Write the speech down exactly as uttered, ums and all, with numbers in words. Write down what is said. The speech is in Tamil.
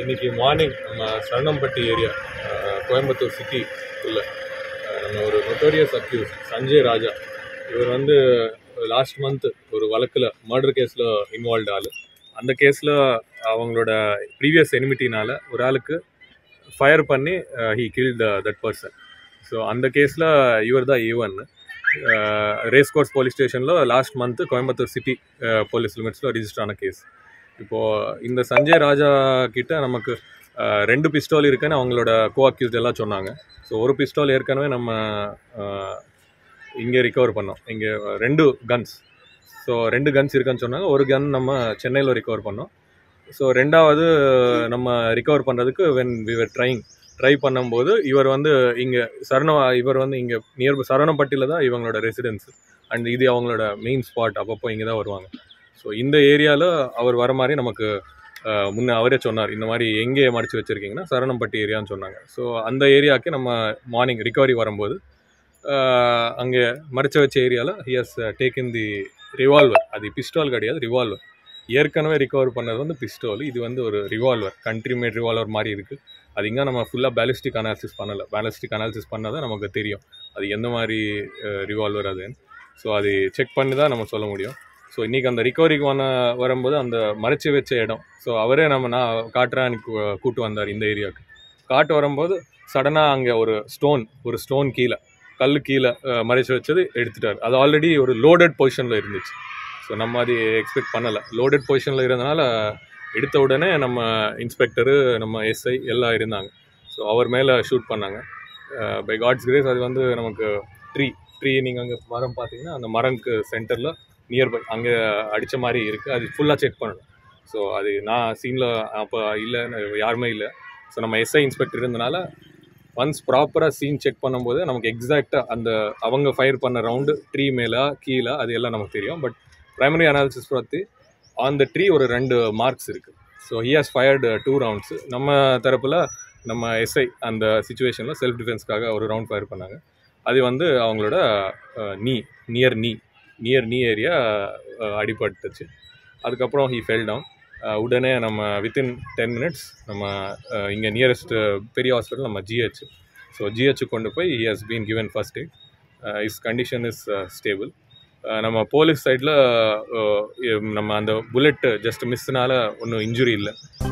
இன்னைக்கு மார்னிங் நம்ம சரணம்பட்டி ஏரியா கோயம்புத்தூர் சிட்டிக்குள்ள நம்ம ஒரு நோட்டோரியஸ் அக்யூஸ் சஞ்சய் ராஜா இவர் வந்து லாஸ்ட் மந்த் ஒரு வழக்கில் மர்டர் கேஸில் இன்வால்வ் ஆள். அந்த கேஸில் அவங்களோட ப்ரீவியஸ் எனிமிட்டினால் ஒரு ஆளுக்கு ஃபயர் பண்ணி he kill the that person. So அந்த கேஸில் இவர் தான் A one race course police ஸ்டேஷனில் last month Coimbatore city police லிமிட்ஸில் ரிஜிஸ்டர் ஆன கேஸ். இப்போது இந்த சஞ்சய் ராஜா கிட்ட நமக்கு ரெண்டு பிஸ்டோல் இருக்குன்னு அவங்களோட கோ அக்யூஸ்ட் எல்லாம் சொன்னாங்க. ஸோ ஒரு பிஸ்டோல் ஏற்கனவே நம்ம இங்கே ரிகவர் பண்ணோம். இங்கே ரெண்டு கன்ஸ் ஸோ ரெண்டு கன்ஸ் இருக்குன்னு சொன்னாங்க. ஒரு கன் நம்ம சென்னையில் ரிகவர் பண்ணோம். ஸோ ரெண்டாவது நம்ம ரிகவர் பண்ணுறதுக்கு when we were trying try பண்ணும்போது இவர் வந்து இங்கே சரண இவர் வந்து இங்கே நியர் சரணப்பட்டியில் தான் இவங்களோட ரெசிடென்ஸ் அண்ட் இது அவங்களோட மெயின் ஸ்பாட். அப்பப்போ இங்கே தான் வருவாங்க. ஸோ இந்த ஏரியாவில் அவர் வர மாதிரி நமக்கு முன்னே அவரே சொன்னார், இந்த மாதிரி எங்கே மடித்து வச்சுருக்கீங்கன்னா சரணம்பட்டி ஏரியான்னு சொன்னாங்க. ஸோ அந்த ஏரியாவுக்கு நம்ம மார்னிங் ரிகவரி வரும்போது அங்கே மடித்து வச்ச ஏரியாவில் he has taken the revolver. அது பிஸ்டால் கிடையாது, ரிவால்வர். ஏற்கனவே ரிகவர் பண்ணது வந்து பிஸ்டால், இது வந்து ஒரு ரிவால்வர், கண்ட்ரி மேட் ரிவால்வர் மாதிரி இருக்குது. அது இங்கே நம்ம ஃபுல்லாக பேலிஸ்டிக் அனாலிசிஸ் பண்ணலை. பேலிஸ்டிக் அனாலிசிஸ் பண்ணால் தான் நமக்கு தெரியும் அது எந்த மாதிரி ரிவால்வர் அதுன்னு. ஸோ அது செக் பண்ணி தான் நம்ம சொல்ல முடியும். ஸோ இன்றைக்கி அந்த ரிகவரிக்கு வர வரும்போது அந்த மறைச்சி வச்ச இடம் ஸோ அவரே நம்ம நான் காட்டுறான்னு கூட்டு வந்தார். இந்த ஏரியாவுக்கு காட்டு வரும்போது சடனாக அங்கே ஒரு ஸ்டோன் ஒரு ஸ்டோன் கீழே கல் கீழே மறைச்சி வச்சது எடுத்துட்டார். அது ஆல்ரெடி ஒரு லோடட் பொசிஷனில் இருந்துச்சு. ஸோ நம்ம அது எக்ஸ்பெக்ட் பண்ணலை. லோடட் பொசிஷனில் இருந்தனால எடுத்த உடனே நம்ம இன்ஸ்பெக்டரு நம்ம எஸ் ஐ எல்லாம் இருந்தாங்க. ஸோ அவர் மேலே ஷூட் பண்ணாங்க. பை காட்ஸ் கிரேஸ் அது வந்து நமக்கு ட்ரீ ட்ரீ நீங்கள் அங்கே மரம் பார்த்தீங்கன்னா அந்த மரம்க்கு சென்டரில் நியர்பை அங்கே அடித்த மாதிரி இருக்குது. அது ஃபுல்லாக செக் பண்ணணும். ஸோ அது நான் சீனில் அப்போ இல்லை, யாருமே இல்லை. ஸோ நம்ம எஸ்ஐ இன்ஸ்பெக்டர் இருந்தனால ஒன்ஸ் ப்ராப்பராக சீன் செக் பண்ணும்போது நமக்கு எக்ஸாக்டாக அந்த அவங்க ஃபயர் பண்ண ரவுண்டு ட்ரீ மேலே கீழே அது எல்லாம் நமக்கு தெரியும். பட் ப்ரைமரி அனாலிசிஸ் பார்த்து அந்த ட்ரீ ஒரு ரெண்டு மார்க்ஸ் இருக்குது. So he has fired two rounds. நம்ம தரப்பில் நம்ம எஸ்ஐ அந்த சுச்சுவேஷனில் செல்ஃப் டிஃபென்ஸ்க்காக ஒரு ரவுண்ட் ஃபயர் பண்ணாங்க. அது வந்து அவங்களோட நீ நியர் நீ நியர் நீ ஏரியா அடிபட்டுச்சு. அதுக்கப்புறம் ஹீ ஃபெல் டவுன். உடனே நம்ம வித்தின் டென் மினிட்ஸ் நம்ம இங்கே நியரஸ்ட் பெரிய ஹாஸ்பிட்டல் நம்ம G H so G H கொண்டு போய் he has been given first aid. Is condition is stable. நம்ம போலீஸ் சைடில் நம்ம அந்த புல்லெட்டு ஜஸ்ட் மிஸ்ஸுனால் ஒன்றும் இன்ஜுரி இல்லை.